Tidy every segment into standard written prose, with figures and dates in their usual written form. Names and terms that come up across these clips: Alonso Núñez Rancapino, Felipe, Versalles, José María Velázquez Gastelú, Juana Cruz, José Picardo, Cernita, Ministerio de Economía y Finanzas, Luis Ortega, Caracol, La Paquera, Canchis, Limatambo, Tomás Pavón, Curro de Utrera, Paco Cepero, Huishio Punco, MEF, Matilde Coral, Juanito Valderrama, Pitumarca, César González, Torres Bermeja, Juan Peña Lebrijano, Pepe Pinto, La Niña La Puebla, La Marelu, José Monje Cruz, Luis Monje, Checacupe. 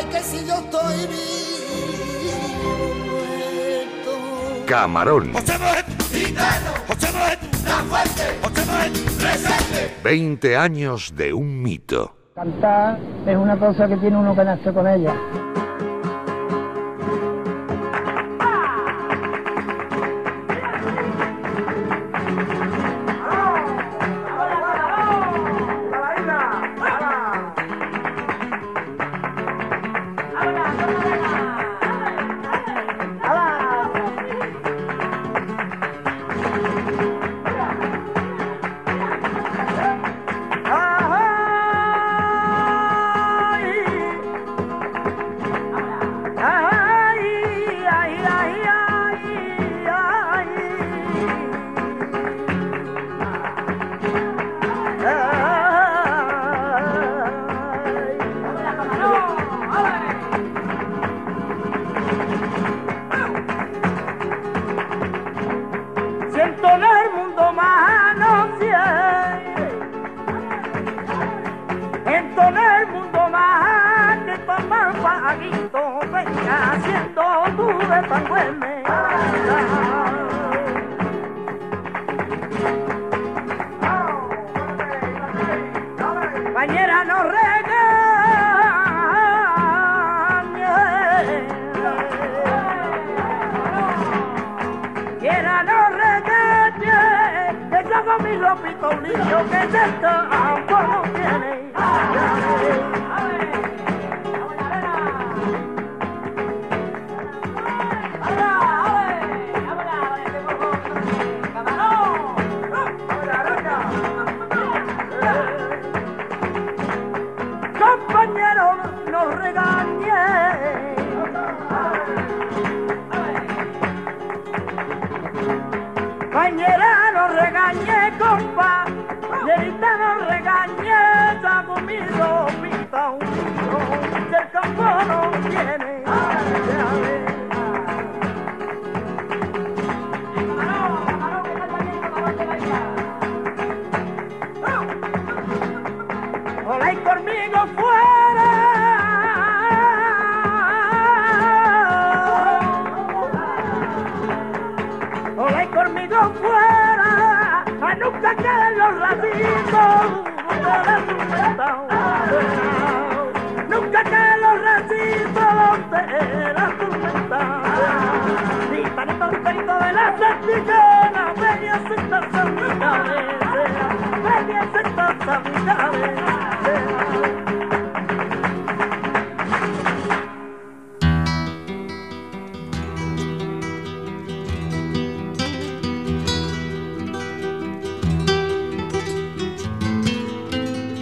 ay que si yo estoy vivo. Camarón. José Monje, gitano. José Monje, la fuerte. José Monje, presente. 20 años de un mito. Cantar es una cosa que tiene uno que nace con ella.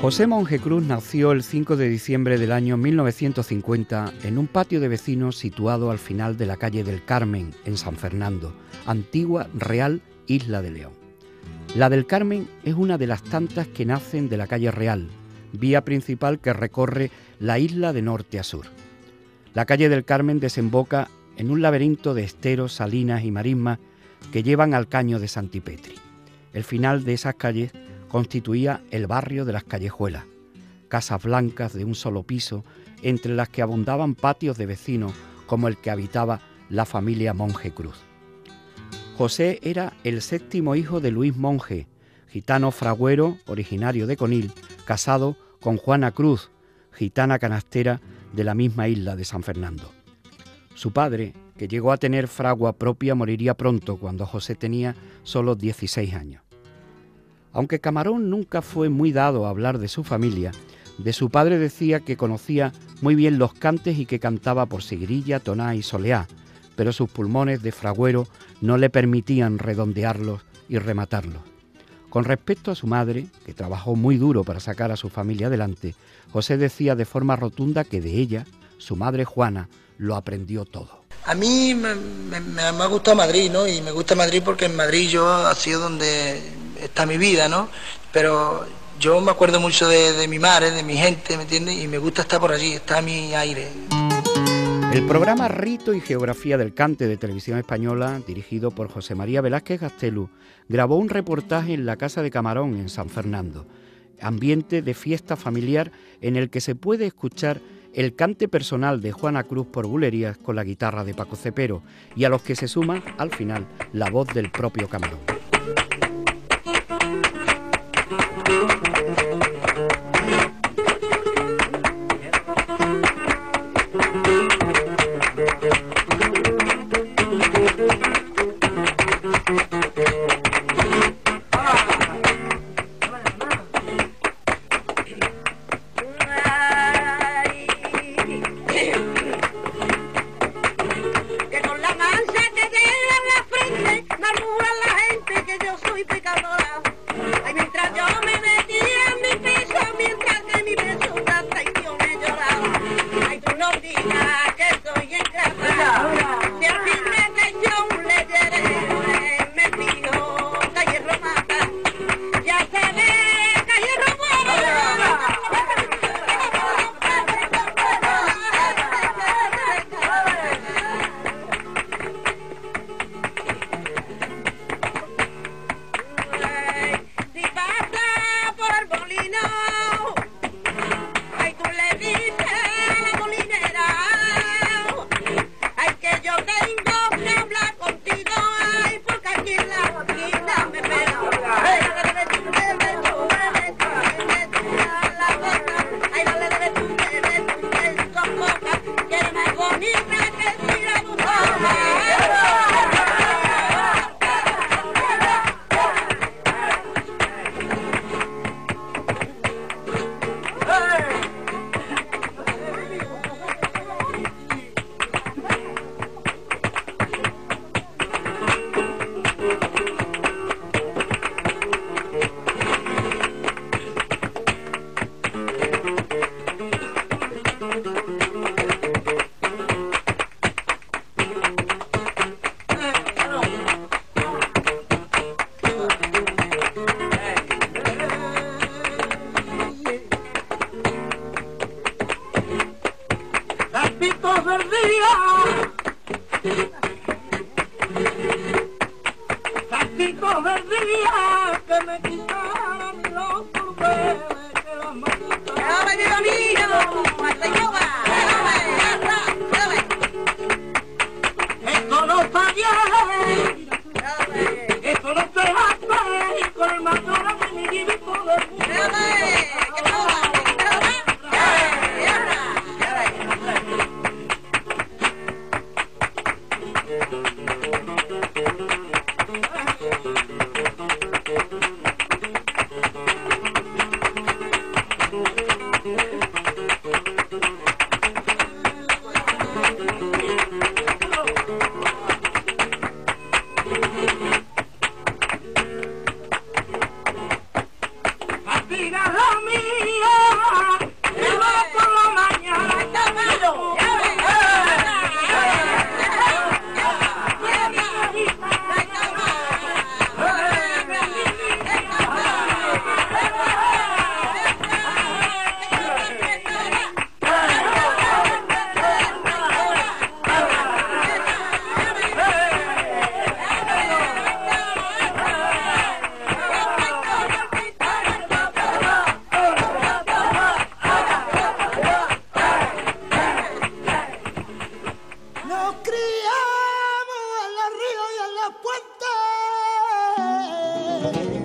José Monje Cruz nació el 5 de diciembre del año 1950 en un patio de vecinos situado al final de la calle del Carmen, en San Fernando, antigua Real Isla de León. La del Carmen es una de las tantas que nacen de la calle Real, vía principal que recorre la isla de norte a sur. La calle del Carmen desemboca en un laberinto de esteros, salinas y marismas que llevan al caño de Santipetri. El final de esas calles constituía el barrio de las callejuelas, casas blancas de un solo piso, entre las que abundaban patios de vecinos como el que habitaba la familia Monje Cruz. José era el séptimo hijo de Luis Monje, gitano fragüero originario de Conil, casado con Juana Cruz, gitana canastera de la misma isla de San Fernando. Su padre, que llegó a tener fragua propia, moriría pronto cuando José tenía solo 16 años. Aunque Camarón nunca fue muy dado a hablar de su familia, de su padre decía que conocía muy bien los cantes y que cantaba por seguirilla, toná y soleá, pero sus pulmones de fragüero no le permitían redondearlos y rematarlos. Con respecto a su madre, que trabajó muy duro para sacar a su familia adelante, José decía de forma rotunda que de ella, su madre Juana, lo aprendió todo. A mí me ha gustado Madrid, ¿no? Y me gusta Madrid porque en Madrid yo ha sido donde está mi vida, ¿no? Pero yo me acuerdo mucho de mi madre, de mi gente, ¿me entiendes? Y me gusta estar por allí, está mi aire. El programa Rito y Geografía del Cante de Televisión Española, dirigido por José María Velázquez Gastelú, grabó un reportaje en la Casa de Camarón, en San Fernando, ambiente de fiesta familiar en el que se puede escuchar el cante personal de Juana Cruz por bulerías con la guitarra de Paco Cepero, y a los que se suma, al final, la voz del propio Camarón.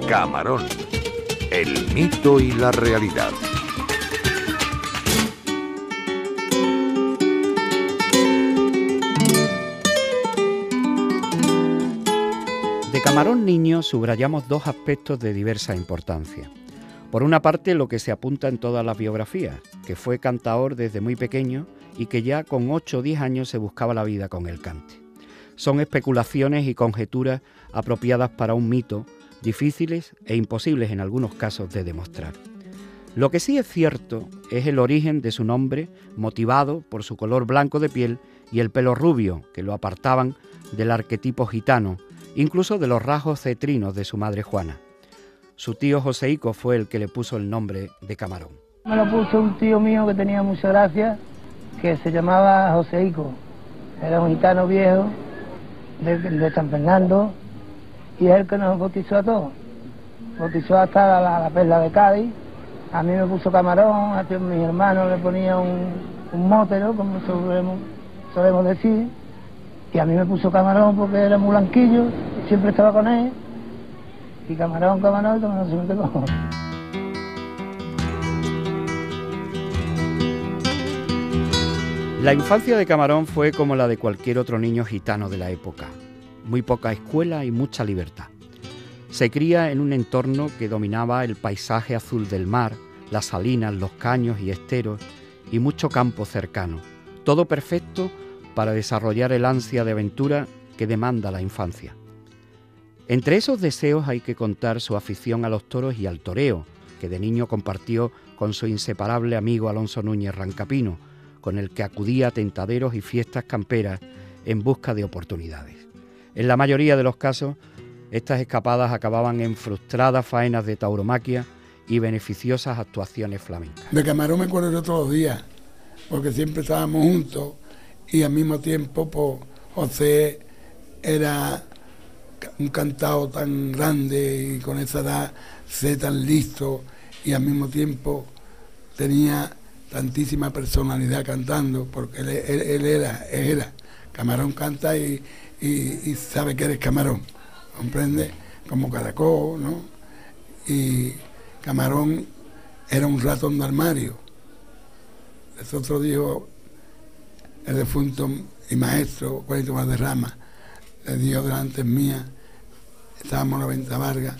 Camarón, el mito y la realidad. De Camarón Niño subrayamos dos aspectos de diversa importancia. Por una parte, lo que se apunta en todas las biografías, que fue cantaor desde muy pequeño y que ya con 8 o 10 años se buscaba la vida con el cante. Son especulaciones y conjeturas apropiadas para un mito, difíciles e imposibles en algunos casos de demostrar. Lo que sí es cierto es el origen de su nombre, motivado por su color blanco de piel y el pelo rubio, que lo apartaban del arquetipo gitano, incluso de los rasgos cetrinos de su madre Juana. Su tío José Ico fue el que le puso el nombre de Camarón. Me lo puso un tío mío que tenía mucha gracia, que se llamaba José Ico. Era un gitano viejo de San Fernando, y es el que nos bautizó a todos. Bautizó hasta la Perla de Cádiz. A mí me puso Camarón, a mis hermanos le ponía un, un motero, como solemos decir, y a mí me puso Camarón porque era muy blanquillo, siempre estaba con él, y Camarón se mete con él. La infancia de Camarón fue como la de cualquier otro niño gitano de la época. Muy poca escuela y mucha libertad. Se cría en un entorno que dominaba el paisaje azul del mar, las salinas, los caños y esteros y mucho campo cercano. Todo perfecto para desarrollar el ansia de aventura que demanda la infancia. Entre esos deseos hay que contar su afición a los toros y al toreo, que de niño compartió con su inseparable amigo Alonso Núñez Rancapino, con el que acudía a tentaderos y fiestas camperas en busca de oportunidades. En la mayoría de los casos, estas escapadas acababan en frustradas faenas de tauromaquia y beneficiosas actuaciones flamencas. De Camarón me acuerdo yo todos los días, porque siempre estábamos juntos y al mismo tiempo pues, José era un cantao tan grande y con esa edad sé tan listo y al mismo tiempo tenía tantísima personalidad cantando, porque él era. Camarón canta y sabe que eres Camarón, comprende, como Caracol, ¿no? Y Camarón era un ratón de armario. Eso otro dijo el defunto y maestro Juanito Valderrama, le dijo delante mía, estábamos en la Venta Vargas,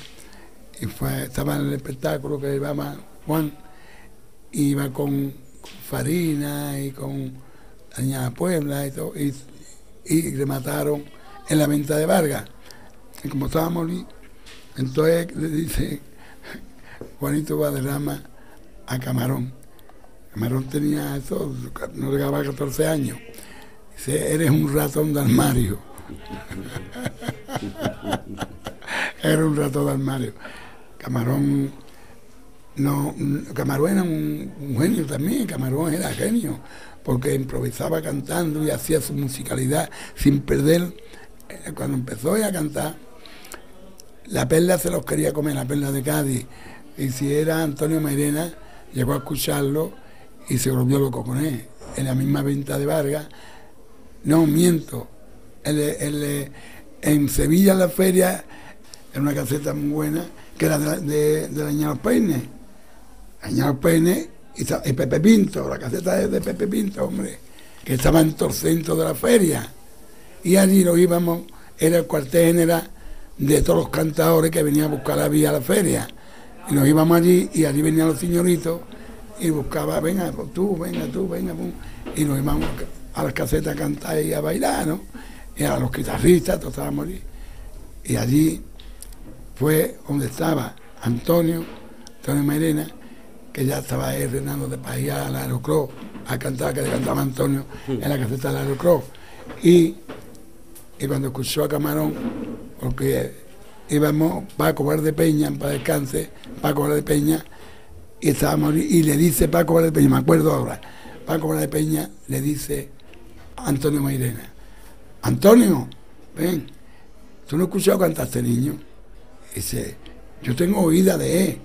y estaba en el espectáculo que llevaba Juan, iba con Farina y con La Niña La Puebla y todo, y remataron en la Venta de Vargas. Y como estábamos, entonces le dice Juanito Valderrama a Camarón. Camarón tenía eso, no llegaba a 14 años. Dice, eres un ratón de armario. Era un ratón de armario. Camarón era un genio también, Camarón era genio, porque improvisaba cantando y hacía su musicalidad sin perder. Cuando empezó a cantar, La Perla se los quería comer, La Perla de Cádiz, y si era Antonio Mairena, llegó a escucharlo y se volvió loco con él, en la misma Venta de Vargas. No, miento, en Sevilla, en la feria, en una caseta muy buena, que era de la Niña Los Peines, y Pepe Pinto, la caseta de Pepe Pinto, hombre, que estaba en todo el centro de la feria. Y allí nos íbamos, era el cuartel general de todos los cantadores que venían a buscar la vía a la feria. Y nos íbamos allí, y allí venían los señoritos, y buscaba, venga tú, venga, pum. Y nos íbamos a las casetas a cantar y a bailar, ¿no? Y a los guitarristas, todos estábamos allí. Y allí fue donde estaba Antonio Mairena, que ya estaba él reinando de Pajía al Aeroclub, a cantar, que le cantaba Antonio en la caseta del Aeroclub. Y cuando escuchó a Camarón, porque íbamos Paco Valdepeña, para descanse, Paco Valdepeña, y estábamos, y le dice Paco Valdepeña, me acuerdo ahora, Paco Valdepeña le dice a Antonio Mairena, Antonio, ven, tú no has escuchado cantar a este niño. Dice, yo tengo oída de él.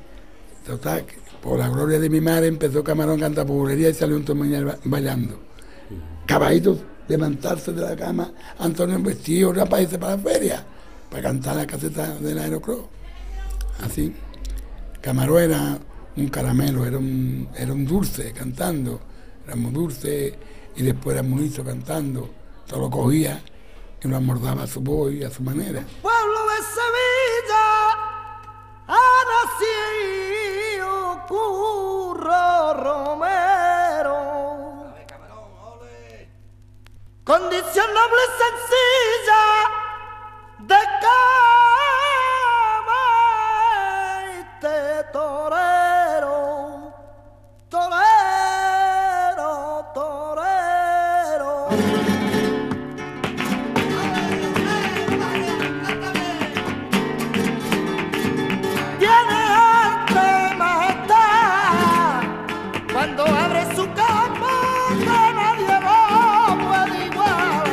Total, por la gloria de mi madre empezó Camarón a cantar burrería y salió un tomañal bailando. Caballito, levantarse de la cama, Antonio vestido, rapaz, irse para la feria, para cantar la caseta del Aeroclub. Así. Camarón era un caramelo, era un dulce cantando, era muy dulce y después era muy listo cantando. Todo lo cogía y lo amordaba a su voz y a su manera. Pueblo de Sevilla, ha nacido Curro Romero. ¡Ole, Camarón, ole! Condición noble y sencilla de cama y de torero. Torero, torero. Su cama, que nadie más puede igualar.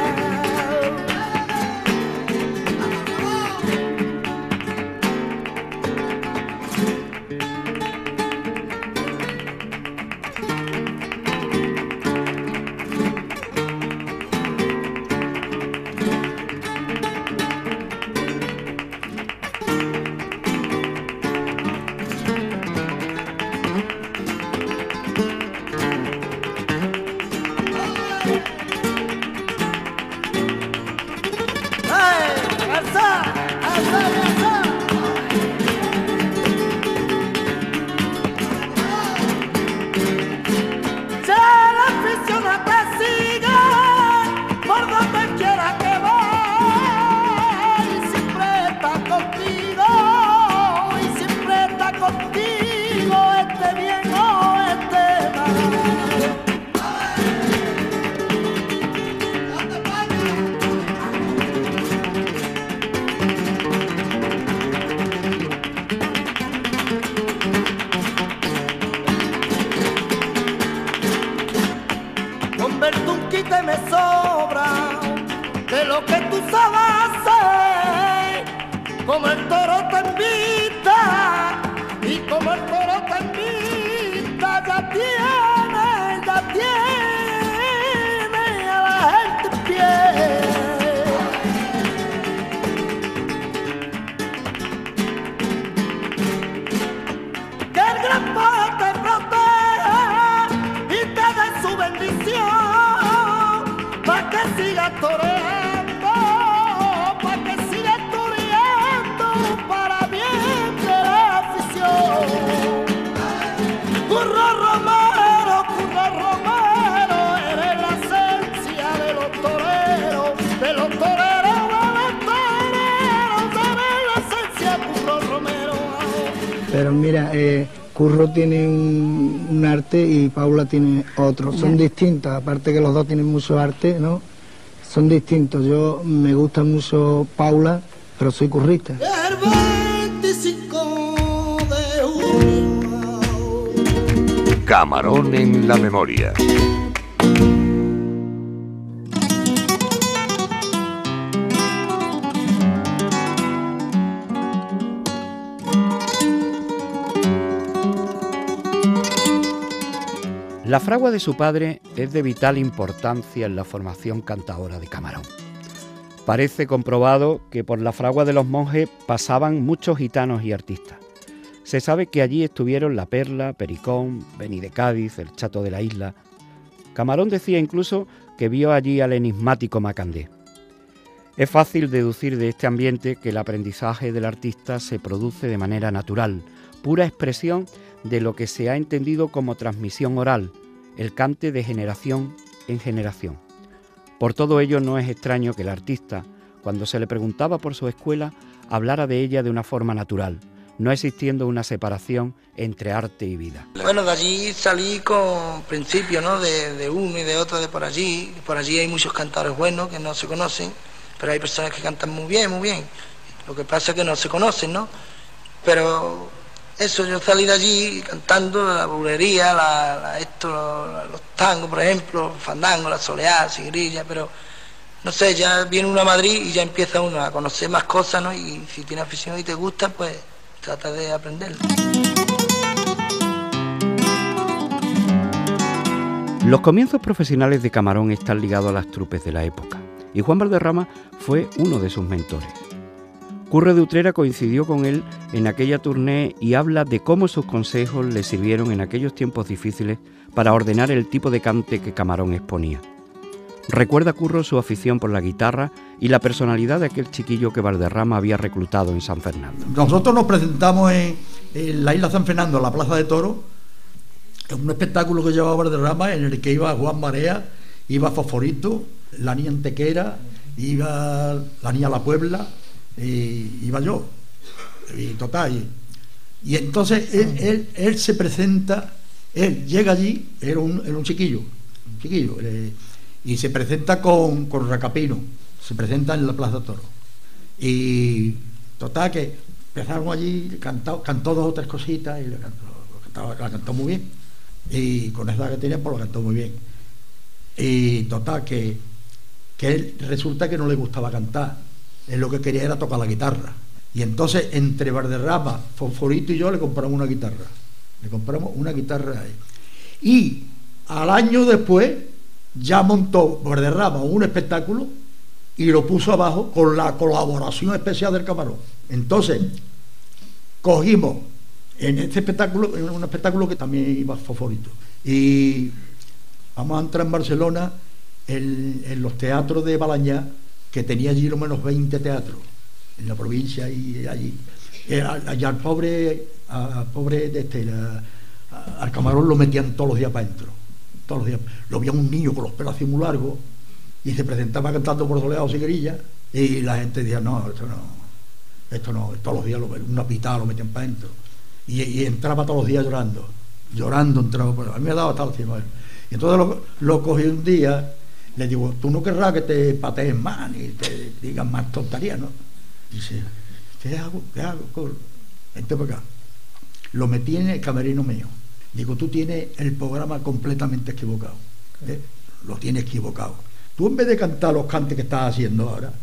la tiene a la gente en pie. Que el gran poder te proteja y te dé su bendición, para que sigas toreando. Pero mira, Curro tiene un arte y Paula tiene otro. Son distintos, aparte que los dos tienen mucho arte, ¿no? Son distintos. Yo me gusta mucho Paula, pero soy currista. El 25 de junio. Camarón en la memoria. La fragua de su padre es de vital importancia en la formación cantadora de Camarón. Parece comprobado que por la fragua de los Monjes pasaban muchos gitanos y artistas. Se sabe que allí estuvieron La Perla, Pericón, Beni de Cádiz, el Chato de la Isla. Camarón decía incluso que vio allí al enigmático Macandé. Es fácil deducir de este ambiente que el aprendizaje del artista se produce de manera natural, pura expresión de lo que se ha entendido como transmisión oral, el cante de generación en generación. Por todo ello no es extraño que el artista, cuando se le preguntaba por su escuela, hablara de ella de una forma natural, no existiendo una separación entre arte y vida. Bueno, de allí salí con principios, ¿no? de uno y de otro de por allí. Por allí hay muchos cantadores buenos que no se conocen, pero hay personas que cantan muy bien, muy bien. Lo que pasa es que no se conocen, ¿no? Pero eso, yo salí de allí cantando la bulería, los tangos, por ejemplo, fandangos, la soleá, cigrilla, pero no sé, ya viene uno a Madrid y ya empieza uno a conocer más cosas, ¿no? Y si tiene afición y te gusta, pues trata de aprenderlo. Los comienzos profesionales de Camarón están ligados a las trupes de la época, y Juan Valderrama fue uno de sus mentores. Curro de Utrera coincidió con él en aquella tournée y habla de cómo sus consejos le sirvieron en aquellos tiempos difíciles para ordenar el tipo de cante que Camarón exponía. Recuerda Curro su afición por la guitarra y la personalidad de aquel chiquillo que Valderrama había reclutado en San Fernando. Nosotros nos presentamos en la isla San Fernando, en la Plaza de Toros, en un espectáculo que llevaba Valderrama en el que iba Juan Marea, iba Fosforito, La Niña Antequera, iba La Niña La Puebla. Y iba yo y total y entonces él se presenta, él llega allí, era un chiquillo, y se presenta con Rancapino, se presenta en la Plaza Toro y total que empezaron allí, cantó dos o tres cositas y la cantó muy bien, y con esa que tenía pues la cantó muy bien, y total que él resulta que no le gustaba cantar. Él lo que quería era tocar la guitarra. Y entonces entre Valderrama, Fosforito y yo le compramos una guitarra. Y al año después ya montó Valderrama un espectáculo y lo puso abajo con la colaboración especial del Camarón. Entonces cogimos en este espectáculo, en un espectáculo que también iba Fosforito. Y vamos a entrar en Barcelona en los teatros de Balañá, que tenía allí lo menos 20 teatros en la provincia y allí. Allá al Camarón lo metían todos los días para adentro. Todos los días. Lo veía un niño con los pelos así muy largos y se presentaba cantando por soleado cigarilla y la gente decía, no, esto no, todos los días una pitada lo metían para adentro. Y entraba todos los días llorando entraba. A mí me daba hasta el cielo. Y entonces lo cogí un día. Le digo, tú no querrás que te pateen más ni te digan más tonterías, ¿no? Dice, ¿qué hago? Vente para acá. Lo metí en el camerino mío. Digo, tú tienes el programa completamente equivocado. ¿Eh? Lo tienes equivocado. Tú, en vez de cantar los cantes que estás haciendo ahora,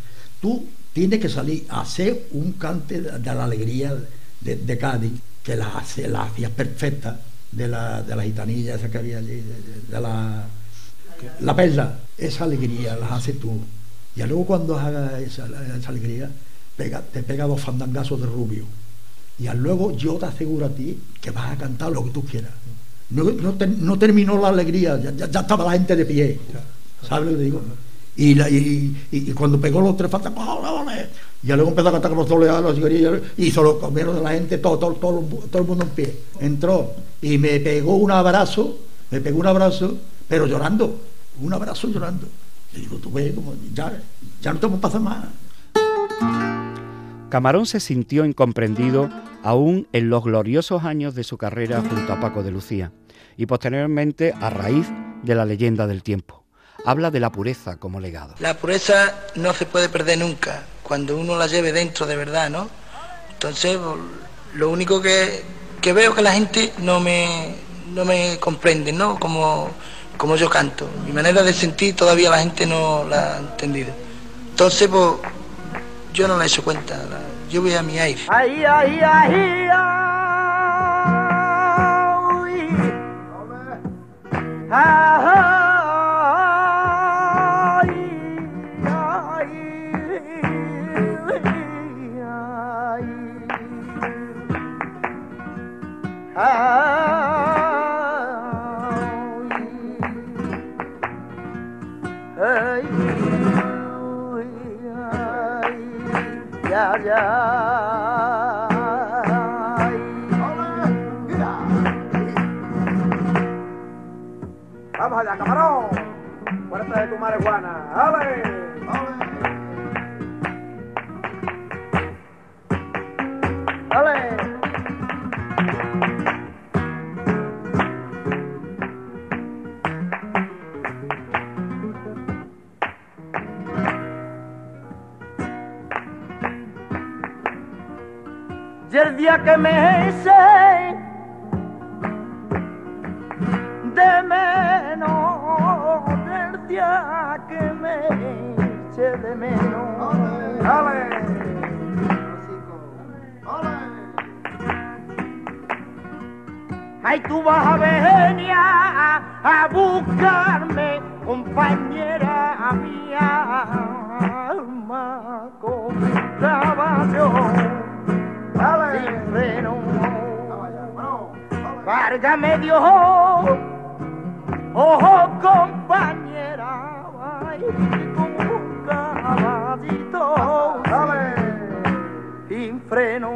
tú tienes que salir a hacer un cante de la alegría de Cádiz, que la hacías perfecta, de la gitanilla esa que había allí, de la Perla. Esa alegría las haces tú. Y luego cuando hagas esa alegría, te pega dos fandangazos de Rubio. Y luego yo te aseguro a ti que vas a cantar lo que tú quieras. No terminó la alegría, ya estaba la gente de pie. ¿Sabes lo que digo? Y cuando pegó los tres faltas, y luego empezó a cantar con los soleados y se lo comieron de la gente, todo el mundo en pie. Entró y me pegó un abrazo, pero llorando, un abrazo llorando. Y digo, tú ves, como, ya no te pasa más. Camarón se sintió incomprendido aún en los gloriosos años de su carrera junto a Paco de Lucía y posteriormente a raíz de La leyenda del tiempo. Habla de la pureza como legado. La pureza no se puede perder nunca, cuando uno la lleve dentro de verdad, ¿no? Entonces, lo único que veo es que la gente no me comprende, ¿no? Como yo canto. Mi manera de sentir todavía la gente no la ha entendido. Entonces, pues, yo no la he hecho cuenta. Yo voy a mi aire. Ay, ay, ay, ay, ay, ay. Vamos allá, camarón. Puerta de tu marihuana. ¡Ale! ¡Ale! ¡Ale! Y el día que me hice de menos, del día que me hice de menos. ¡Ole! ¡Ale! ¡Ale! Ay, tú vas a venir a buscarme, compañera mía, alma con trabajo. Sin freno, cárgame Dios, ojo compañera, ay, como un caballito, sin freno.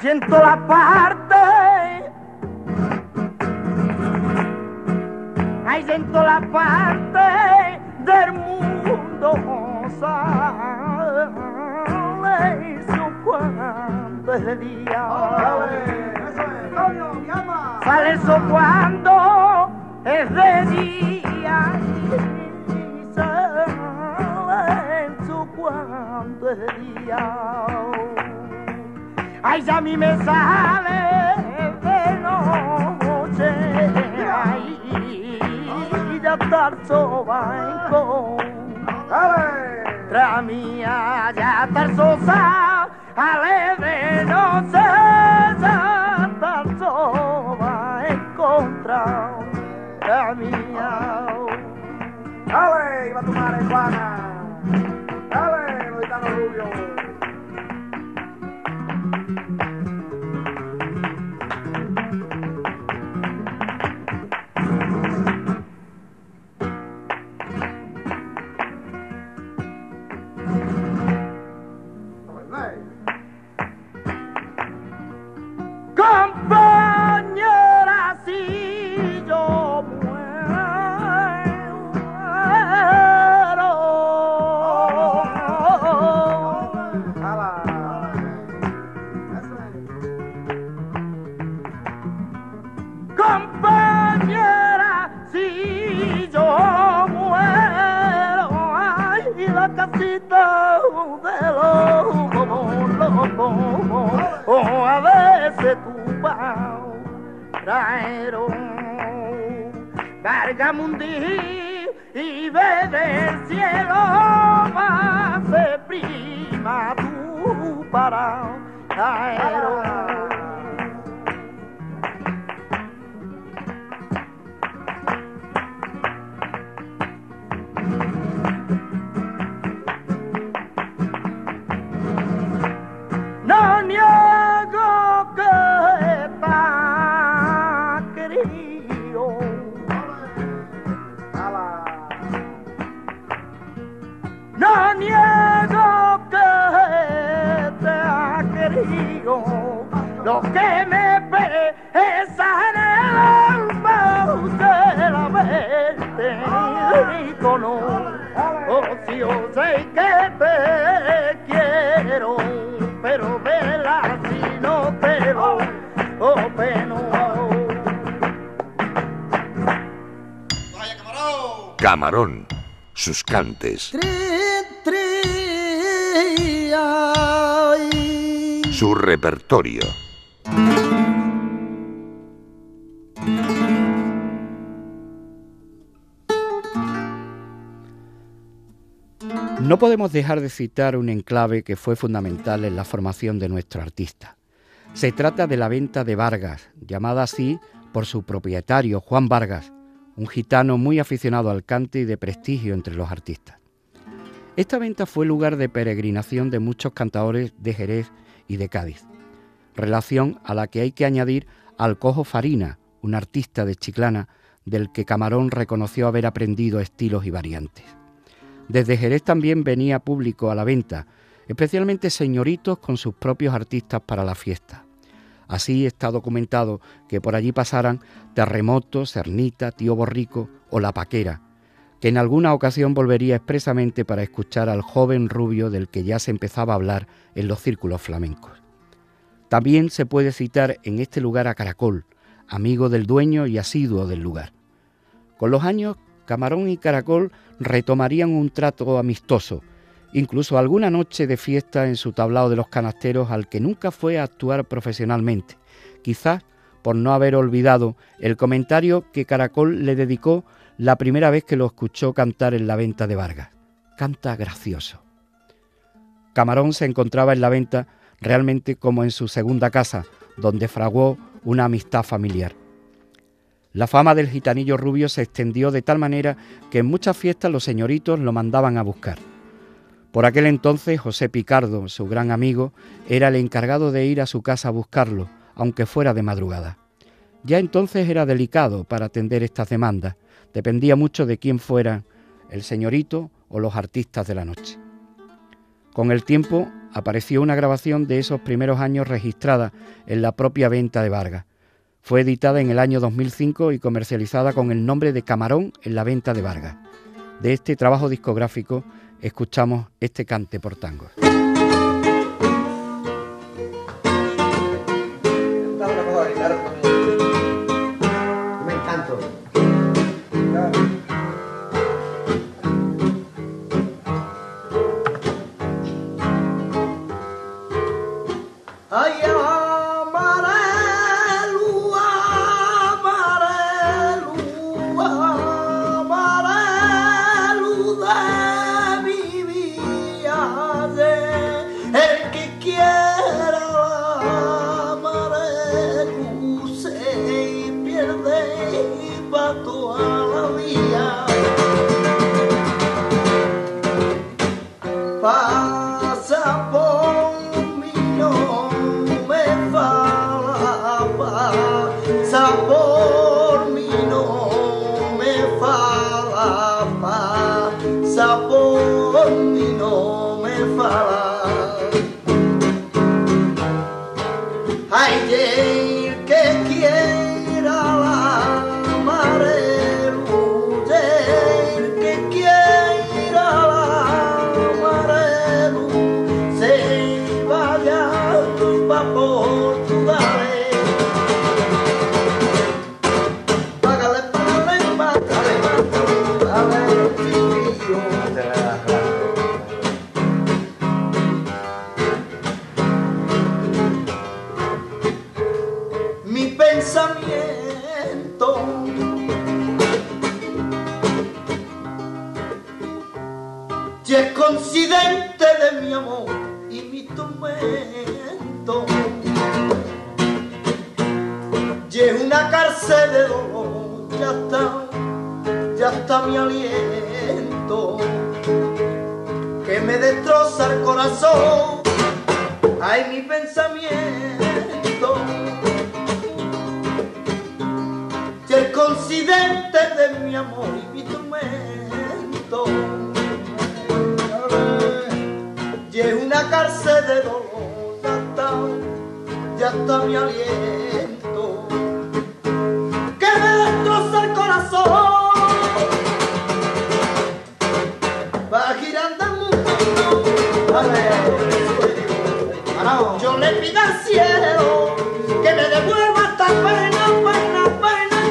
Siento la parte, ay, siento la parte del mundo, sale su cuando es de día, sale su cuando es de día, sale su cuando es de día. Ay, ya a mí me sale de noche, ay, ya tarso banco, tra mía, ya tarso sale de noche, ya tarso va a encontrar, tra mía. ¡Ale, iba a tomar Juana! ¡Ale, lo gitano Rubio! carnero, Cargamundí y ve del cielo, pase prima tu paraero. Los que me pesan el alma, usted la vete y conozco. Si yo sé que te quiero, pero vela si no te lo peno. ¡Vaya camarón! Camarón, sus cantes. Su repertorio. No podemos dejar de citar un enclave que fue fundamental en la formación de nuestro artista. Se trata de la venta de Vargas, llamada así por su propietario, Juan Vargas, un gitano muy aficionado al cante y de prestigio entre los artistas. Esta venta fue lugar de peregrinación de muchos cantadores de Jerez y de Cádiz, relación a la que hay que añadir al cojo Farina, un artista de Chiclana, del que Camarón reconoció haber aprendido estilos y variantes. Desde Jerez también venía público a la venta, especialmente señoritos con sus propios artistas para la fiesta. Así está documentado que por allí pasaran Terremoto, Cernita, Tío Borrico o La Paquera, que en alguna ocasión volvería expresamente para escuchar al joven Rubio del que ya se empezaba a hablar en los círculos flamencos. También se puede citar en este lugar a Caracol, amigo del dueño y asiduo del lugar. Con los años, Camarón y Caracol retomarían un trato amistoso, incluso alguna noche de fiesta en su tablao de los canasteros al que nunca fue a actuar profesionalmente, quizás por no haber olvidado el comentario que Caracol le dedicó la primera vez que lo escuchó cantar en la venta de Vargas. Canta gracioso. Camarón se encontraba en la venta realmente como en su segunda casa, donde fraguó una amistad familiar. La fama del gitanillo Rubio se extendió de tal manera que en muchas fiestas los señoritos lo mandaban a buscar. Por aquel entonces José Picardo, su gran amigo, era el encargado de ir a su casa a buscarlo, aunque fuera de madrugada. Ya entonces era delicado para atender estas demandas. Dependía mucho de quién fuera el señorito o los artistas de la noche. Con el tiempo apareció una grabación de esos primeros años registrada en la propia venta de Vargas. Fue editada en el año 2005 y comercializada con el nombre de Camarón en la venta de Vargas. De este trabajo discográfico escuchamos este cante por tangos. Ay, el que quiera la Marelu, si es coincidente de mi amor y mi tormento, y es una cárcel de dolor, ya está mi aliento, que me destroza el corazón, ay mi pensamiento, y el coincidente de mi amor y mi tormento, y es una cárcel de dolor, ya está mi aliento, que me destroza el corazón, va girando el mundo. Yo le pido al cielo que me devuelva esta pena que me da.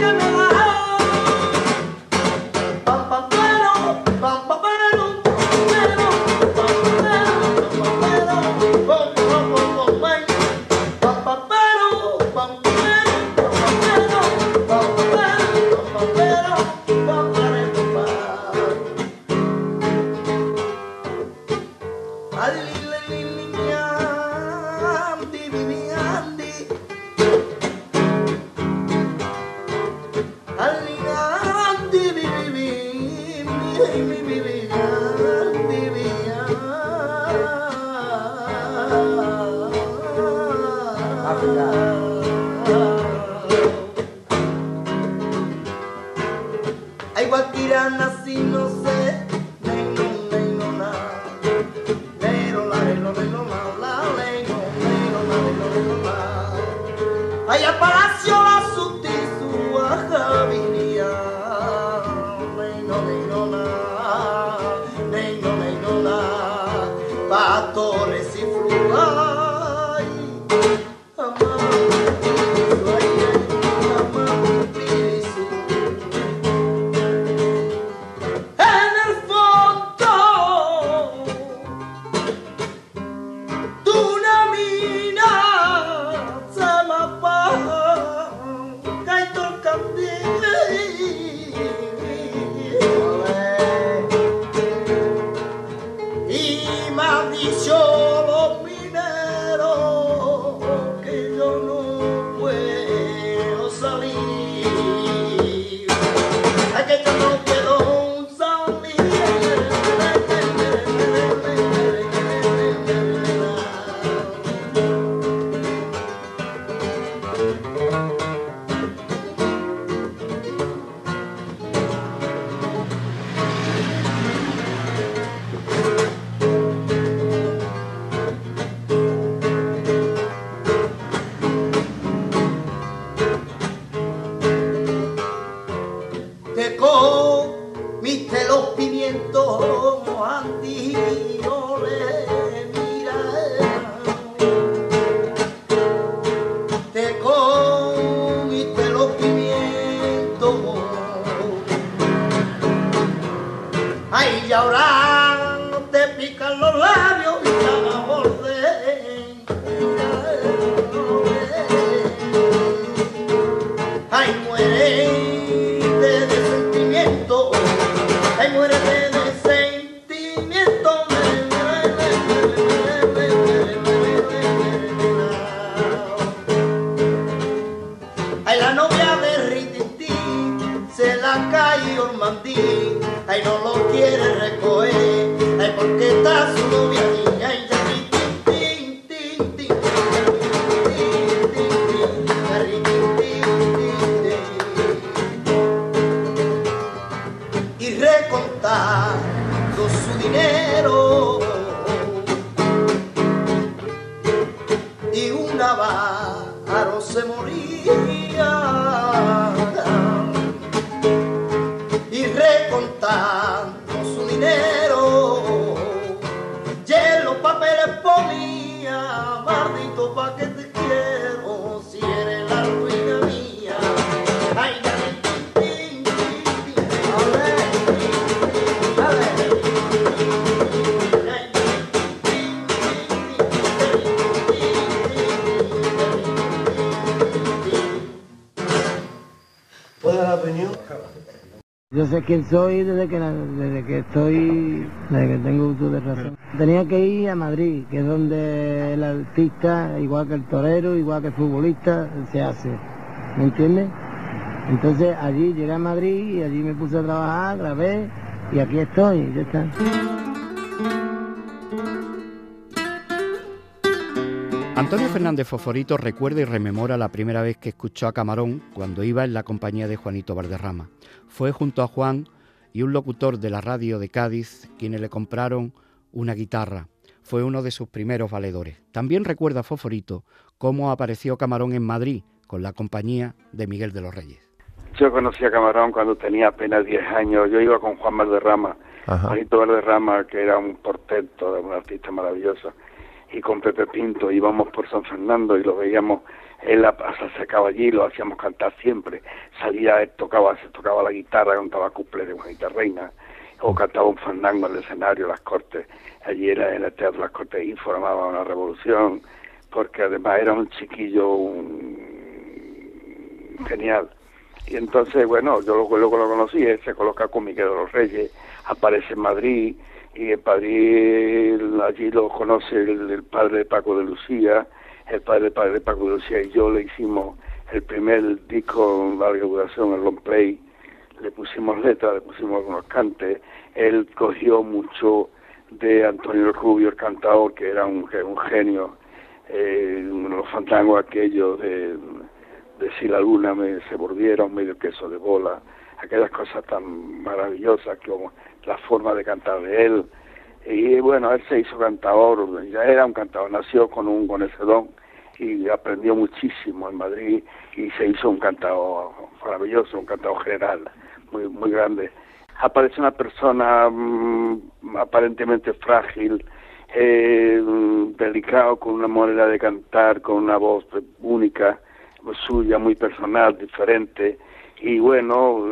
Yo sé quién soy desde que tengo uso de razón. Tenía que ir a Madrid, que es donde el artista, igual que el torero, igual que el futbolista, se hace. ¿Me entiendes? Entonces allí llegué a Madrid y allí me puse a trabajar, grabé y aquí estoy, ya está. Antonio Fernández Fosforito recuerda y rememora la primera vez que escuchó a Camarón cuando iba en la compañía de Juanito Valderrama. Fue junto a Juan y un locutor de la radio de Cádiz quienes le compraron una guitarra. Fue uno de sus primeros valedores. También recuerda Fosforito cómo apareció Camarón en Madrid con la compañía de Miguel de los Reyes. Yo conocí a Camarón cuando tenía apenas 10 años. Yo iba con Juan Valderrama, Juanito Valderrama, que era un portento, un artista maravilloso. Y con Pepe Pinto íbamos por San Fernando y lo veíamos, él se sacaba allí, lo hacíamos cantar siempre, salía, se tocaba la guitarra, cantaba cuplés de una guitarreña, o cantaba un fandango en el escenario, las Cortes, allí era en el Teatro Las Cortes, y formaba una revolución, porque además era un chiquillo genial. Y entonces, bueno, yo luego lo conocí, él se coloca con Miguel de los Reyes, aparece en Madrid, y en Madrid allí lo conoce el padre de Paco de Lucía, el padre de Paco de Lucía y yo le hicimos el primer disco de larga duración, el long play, le pusimos letras, le pusimos algunos cantes, él cogió mucho de Antonio Rubio, el cantador, que era un genio, los fantangos aquellos de Si la Luna se volvieron, medio queso de bola, aquellas cosas tan maravillosas como la forma de cantar de él. Y bueno, él se hizo cantador, ya era un cantador, nació con ese don y aprendió muchísimo en Madrid y se hizo un cantador maravilloso, un cantador general, muy, muy grande. Aparece una persona aparentemente frágil, delicado, con una manera de cantar, con una voz única, suya, muy personal, diferente. Y bueno,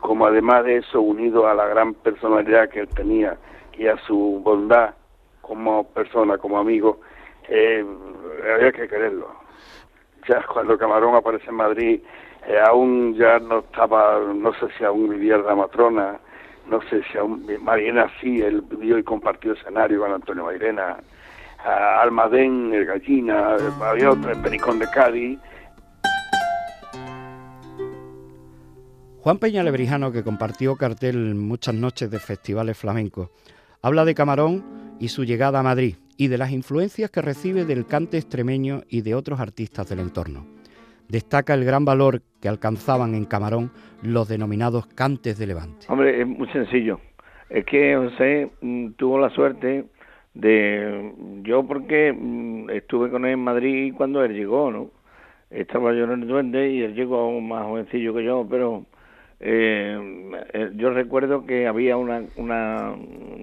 como además de eso, unido a la gran personalidad que él tenía y a su bondad como persona, como amigo, había que quererlo. Ya cuando Camarón aparece en Madrid, aún ya no estaba, no sé si aún vivía la matrona, no sé si aún, Mairena sí, él vivió y compartió escenario con Antonio Mairena, Almadén, el Gallina, había otro, el Pericón de Cádiz. Juan Peña Lebrijano, que compartió cartel en muchas noches de festivales flamencos, habla de Camarón y su llegada a Madrid y de las influencias que recibe del cante extremeño y de otros artistas del entorno. Destaca el gran valor que alcanzaban en Camarón los denominados cantes de Levante. Hombre, es muy sencillo. Es que José tuvo la suerte de... Yo porque estuve con él en Madrid cuando él llegó, ¿no? Estaba yo en el Duende y él llegó aún más jovencillo que yo, pero... yo recuerdo que había una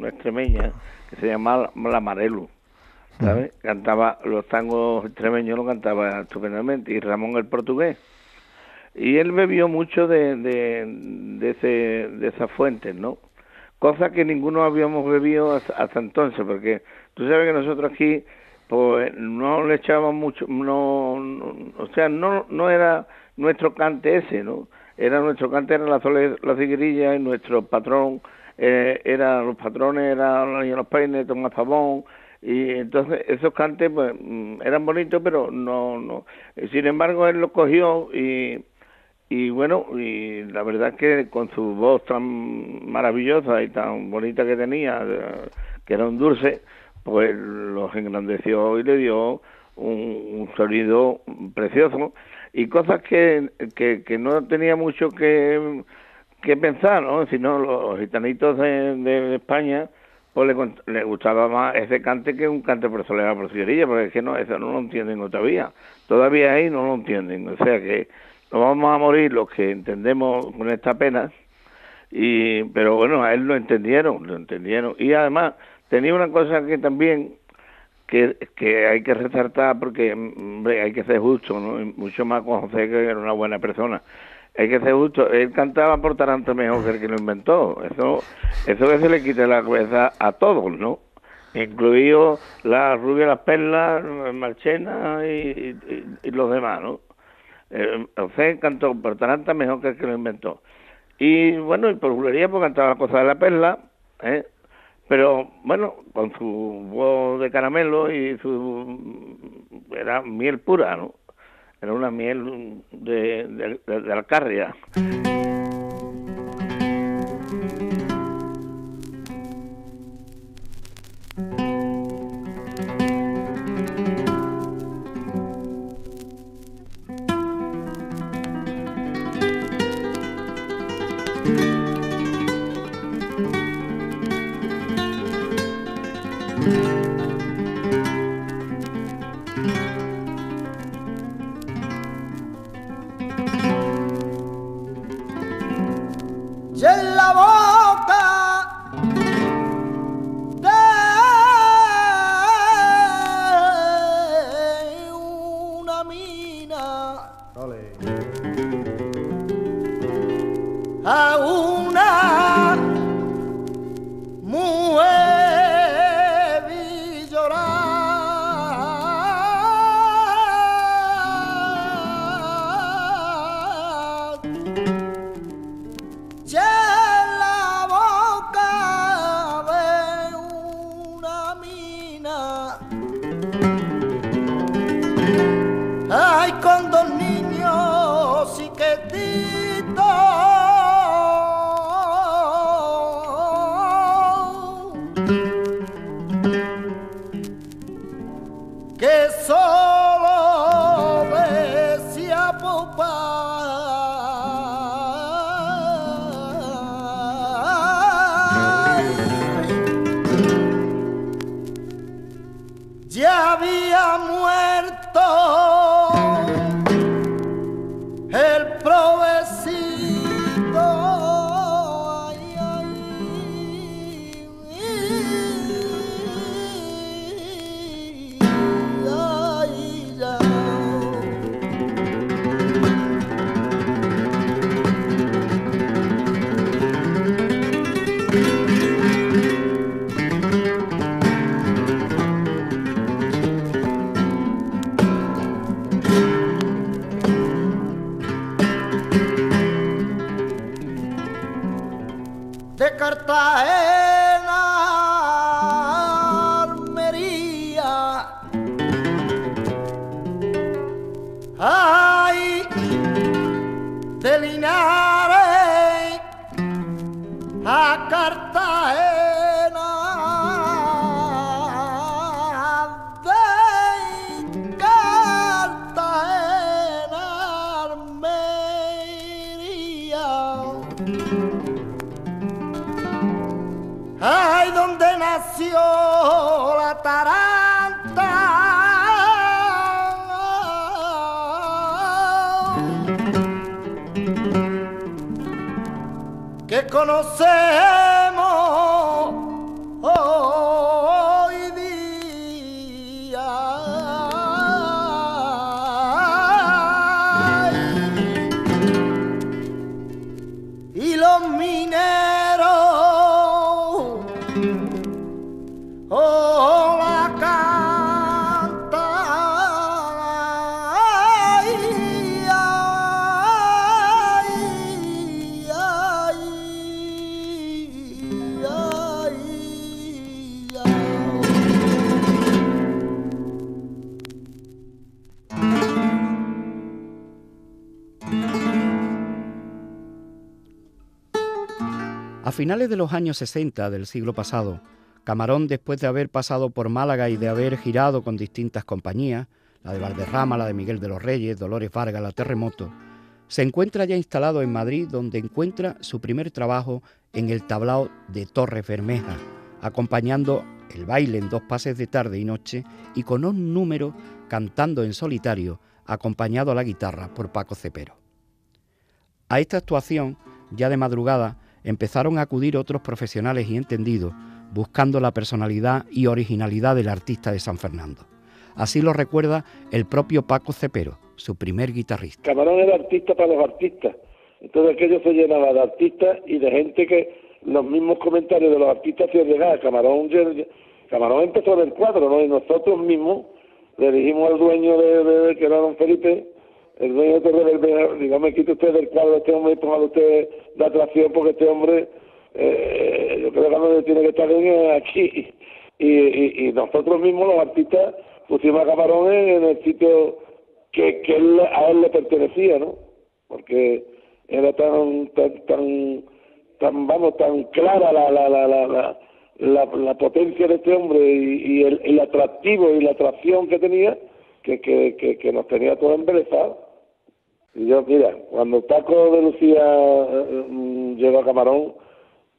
extremeña que se llamaba La Marelu, ¿sabes? Cantaba los tangos extremeños, lo cantaba estupendamente, y Ramón el Portugués. Y él bebió mucho de esas fuentes, ¿no? Cosa que ninguno habíamos bebido hasta entonces, porque tú sabes que nosotros aquí pues no le echábamos mucho, no era nuestro cante ese, ¿no? Era nuestro cante, era la ciguerilla, y nuestro patrón, los patrones, eran los peines, Tomás Pavón, y entonces esos cantes pues eran bonitos, pero no. Sin embargo, él los cogió y bueno, y la verdad es que con su voz tan maravillosa y tan bonita que tenía, que era un dulce, pues los engrandeció y le dio un sonido precioso. Y cosas que no tenía mucho que pensar, ¿no? Sino los gitanitos de España, pues le gustaba más ese cante que un cante por soledad, por cigarrilla, porque es que no, eso no lo entienden todavía ahí no lo entienden, o sea que nos vamos a morir los que entendemos con esta pena, pero bueno, a él lo entendieron, y además tenía una cosa que también... Que hay que resaltar porque, hombre, hay que ser justo, ¿no? Y mucho más con José, que era una buena persona. Hay que ser justo. Él cantaba por Taranto mejor que el que lo inventó. Eso que se le quita la cabeza a todos, ¿no? Incluido la Rubia, las Perlas, Marchena y los demás, ¿no? José cantó por Taranto mejor que el que lo inventó. Y bueno, y por juguería, porque cantaba cosas de La Perla, ¿eh? Pero bueno, con su voz de caramelo y su... era miel pura, ¿no? Era una miel de Alcarria. A finales de los años 60 del siglo pasado, Camarón, después de haber pasado por Málaga y de haber girado con distintas compañías, la de Valderrama, la de Miguel de los Reyes, Dolores Vargas, la Terremoto, se encuentra ya instalado en Madrid, donde encuentra su primer trabajo en el tablao de Torres Bermeja, acompañando el baile en dos pases de tarde y noche y con un número cantando en solitario, acompañado a la guitarra por Paco Cepero. A esta actuación, ya de madrugada, empezaron a acudir otros profesionales y entendidos, buscando la personalidad y originalidad del artista de San Fernando. Así lo recuerda el propio Paco Cepero, su primer guitarrista. Camarón era artista para los artistas. Entonces aquello se llenaba de artistas y de gente que los mismos comentarios de los artistas se llegaban. Camarón empezó en el cuadro, ¿no? Y nosotros mismos le dijimos al dueño de que era don Felipe, el dueño de Torres Bermeja, digo, me quite usted del cuadro, este hombre, tomado usted de atracción, porque este hombre, yo creo que donde tiene que estar bien aquí. Y nosotros mismos, los artistas, pusimos a Camarón en el sitio que él, a él le pertenecía, ¿no? Porque era tan clara la potencia de este hombre y el atractivo y la atracción que tenía, que nos tenía todos embelesados. Y yo, mira, cuando Paco de Lucía llegó a Camarón,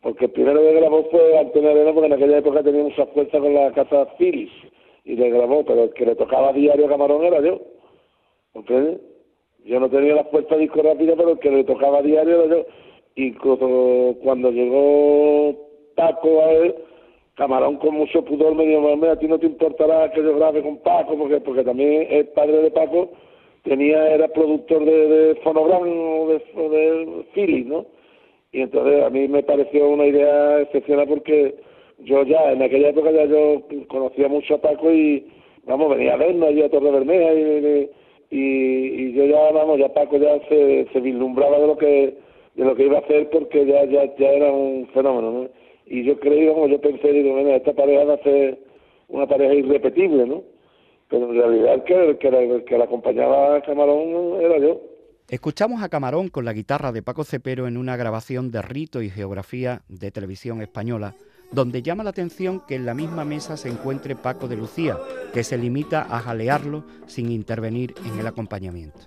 porque el primero que grabó fue Antonio Mairena, porque en aquella época tenía mucha fuerza con la casa Phillips, y le grabó, pero el que le tocaba diario a Camarón era yo, ¿entiendes? Yo no tenía la fuerza discográfica, pero el que le tocaba diario era yo. Incluso cuando llegó Paco a él, Camarón con mucho pudor me dijo, mira, a ti no te importará que yo grabe con Paco, porque también el padre de Paco era productor de fonograma de Phillips, ¿no? Y entonces a mí me pareció una idea excepcional, porque yo ya, en aquella época ya yo conocía mucho a Paco y, vamos, venía a vernos allí a Torres Bermeja y yo ya, vamos, ya Paco ya se vislumbraba de lo que iba a hacer, porque ya era un fenómeno, ¿no? Y yo creí, vamos, yo pensé, digo, bueno, esta pareja va a ser una pareja irrepetible, ¿no? Pero en realidad el que la acompañaba a Camarón era yo. Escuchamos a Camarón con la guitarra de Paco Cepero en una grabación de Rito y Geografía de Televisión Española, donde llama la atención que en la misma mesa se encuentre Paco de Lucía, que se limita a jalearlo sin intervenir en el acompañamiento.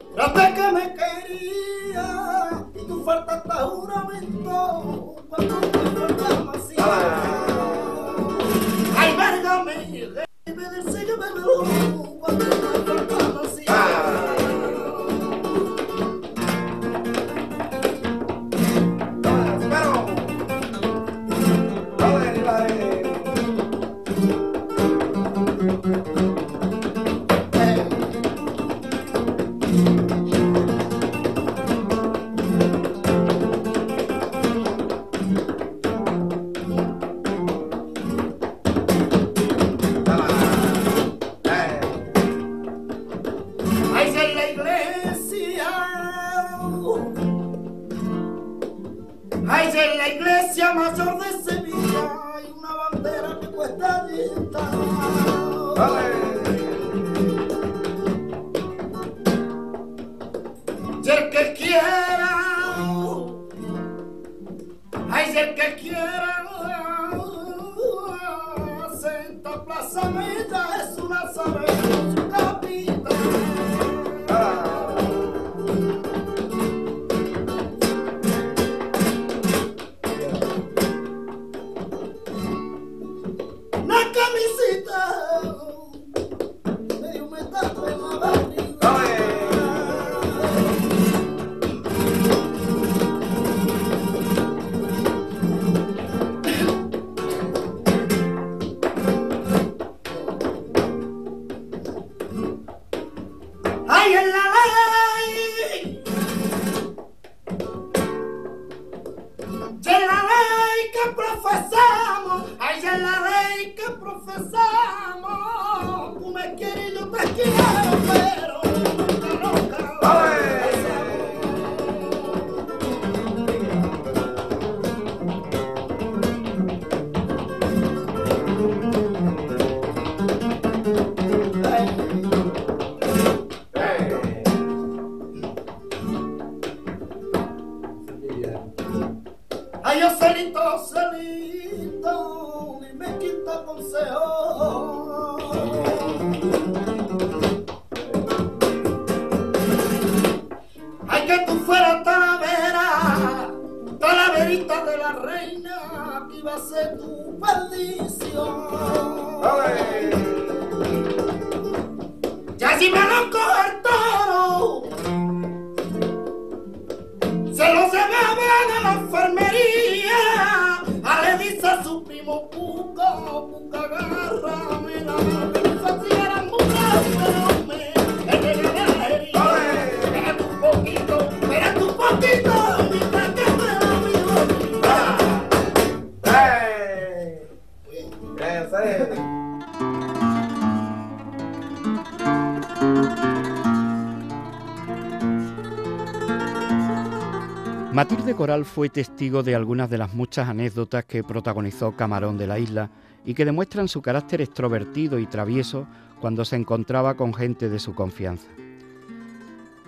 Matilde Coral fue testigo de algunas de las muchas anécdotas que protagonizó Camarón de la Isla y que demuestran su carácter extrovertido y travieso cuando se encontraba con gente de su confianza.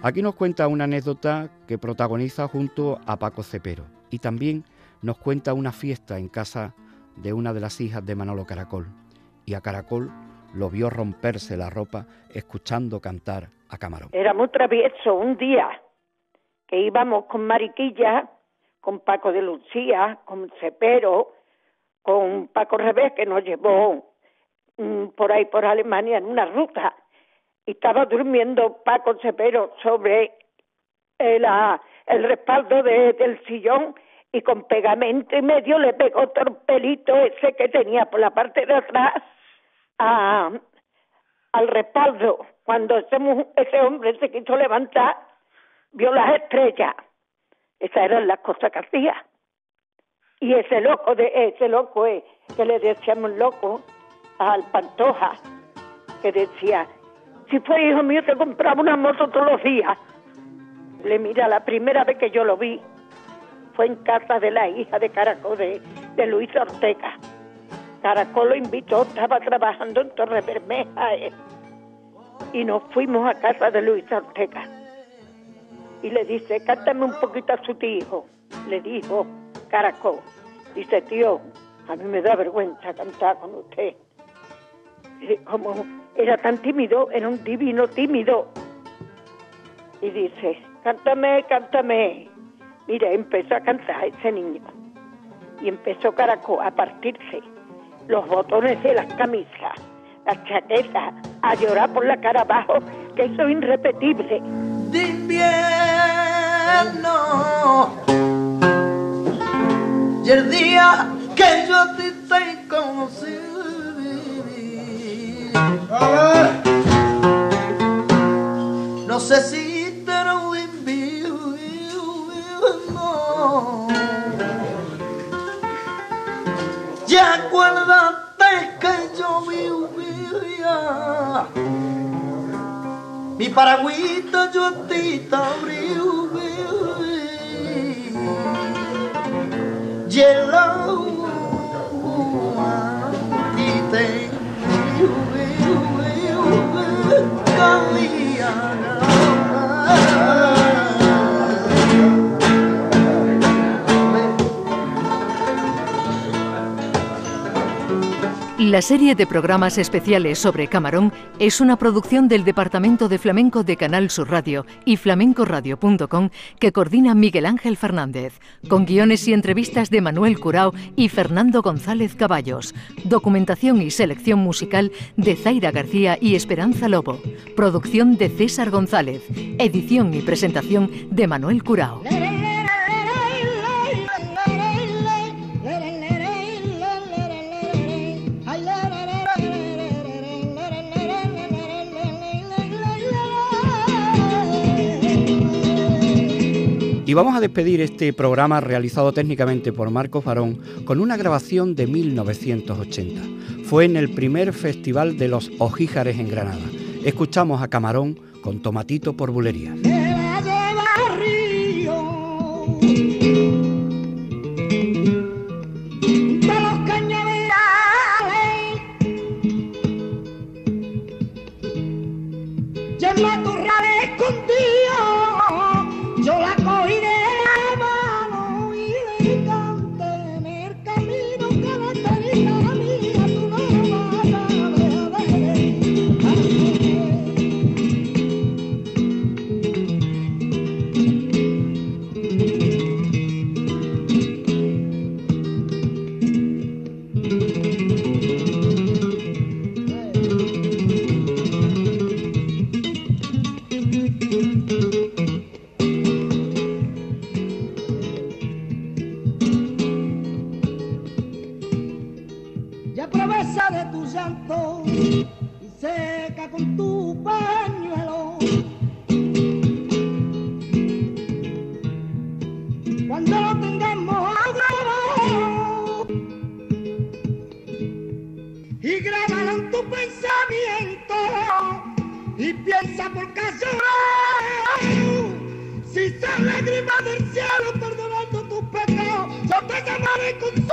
Aquí nos cuenta una anécdota que protagoniza junto a Paco Cepero y también nos cuenta una fiesta en casa de una de las hijas de Manolo Caracol, y a Caracol lo vio romperse la ropa escuchando cantar a Camarón. Era muy travieso. Un día que íbamos con Mariquilla, con Paco de Lucía, con Cepero, con Paco Revés, que nos llevó por ahí por Alemania en una ruta, y estaba durmiendo Paco Cepero sobre el respaldo del sillón, y con pegamento y medio le pegó otro pelito ese que tenía por la parte de atrás al respaldo. Cuando ese hombre se quiso levantar, vio las estrellas. Esas eran las cosas que hacía. Y ese loco que le decíamos loco al Pantoja, que decía: si fue hijo mío te compraba una moto todos los días. Le mira, la primera vez que yo lo vi fue en casa de la hija de Caracol, de Luis Ortega. Caracol lo invitó, estaba trabajando en Torres Bermeja, y nos fuimos a casa de Luis Ortega. Y le dice: cántame un poquito a su tío. Le dijo Caracol. Dice: tío, a mí me da vergüenza cantar con usted. Y como era tan tímido, era un divino tímido. Y dice: cántame. Mira, empezó a cantar ese niño. Y empezó Caracol a partirse los botones de las camisas, las chaquetas, a llorar por la cara abajo, que eso es irrepetible. De invierno, y el día que yo te conocí, no sé si te lo envío, y acuérdate que yo vivía, mi paraguita yo te abrió, y el agua y te caía. La serie de programas especiales sobre Camarón es una producción del Departamento de Flamenco de Canal Sur Radio y flamencoradio.com, que coordina Miguel Ángel Fernández, con guiones y entrevistas de Manuel Curao y Fernando González Caballos, documentación y selección musical de Zaira García y Esperanza Lobo, producción de César González, edición y presentación de Manuel Curao. Y vamos a despedir este programa realizado técnicamente por Marcos Barón con una grabación de 1980. Fue en el primer Festival de los Ojícares en Granada. Escuchamos a Camarón con Tomatito por Bulería. Por caso, si son lágrimas del cielo, perdón. Conmigo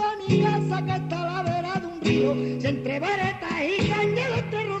a mi casa que está a la vera de un río, entre varetas y cañas,